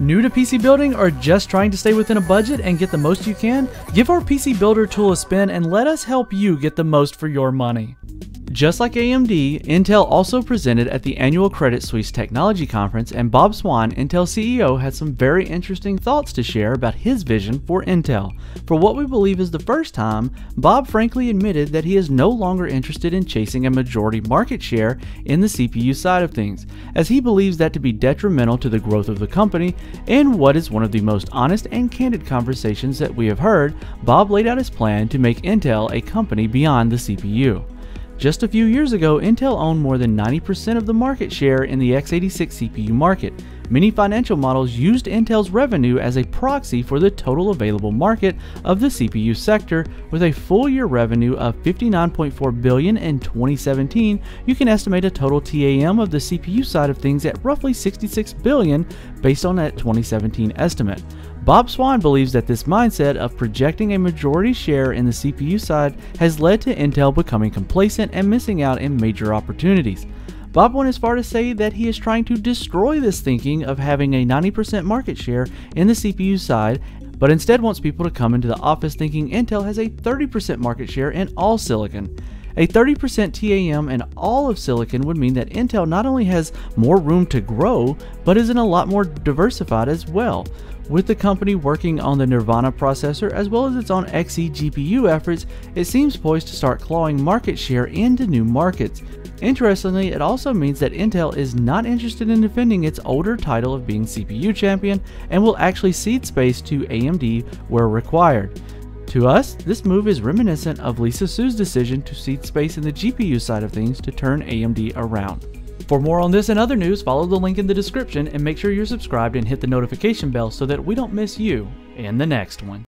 New to PC building or just trying to stay within a budget and get the most you can? Give our PC Builder tool a spin and let us help you get the most for your money. Just like AMD, Intel also presented at the annual Credit Suisse Technology Conference, and Bob Swan, Intel CEO, had some very interesting thoughts to share about his vision for Intel. For what we believe is the first time, Bob frankly admitted that he is no longer interested in chasing a majority market share in the CPU side of things, as he believes that to be detrimental to the growth of the company. In what is one of the most honest and candid conversations that we have heard, Bob laid out his plan to make Intel a company beyond the CPU. Just a few years ago, Intel owned more than 90% of the market share in the x86 CPU market. Many financial models used Intel's revenue as a proxy for the total available market of the CPU sector. With a full year revenue of $59.4 billion in 2017, you can estimate a total TAM of the CPU side of things at roughly $66 billion based on that 2017 estimate. Bob Swan believes that this mindset of projecting a majority share in the CPU side has led to Intel becoming complacent and missing out in major opportunities. Bob went as far to say that he is trying to destroy this thinking of having a 90% market share in the CPU side, but instead wants people to come into the office thinking Intel has a 30% market share in all silicon. A 30% TAM in all of silicon would mean that Intel not only has more room to grow, but is in a lot more diversified as well, with the company working on the Nervana processor as well as its own Xe GPU efforts. It seems poised to start clawing market share into new markets. Interestingly, it also means that Intel is not interested in defending its older title of being CPU champion and will actually cede space to AMD where required. To us, this move is reminiscent of Lisa Su's decision to cede space in the GPU side of things to turn AMD around. For more on this and other news, follow the link in the description and make sure you're subscribed and hit the notification bell so that we don't miss you in the next one.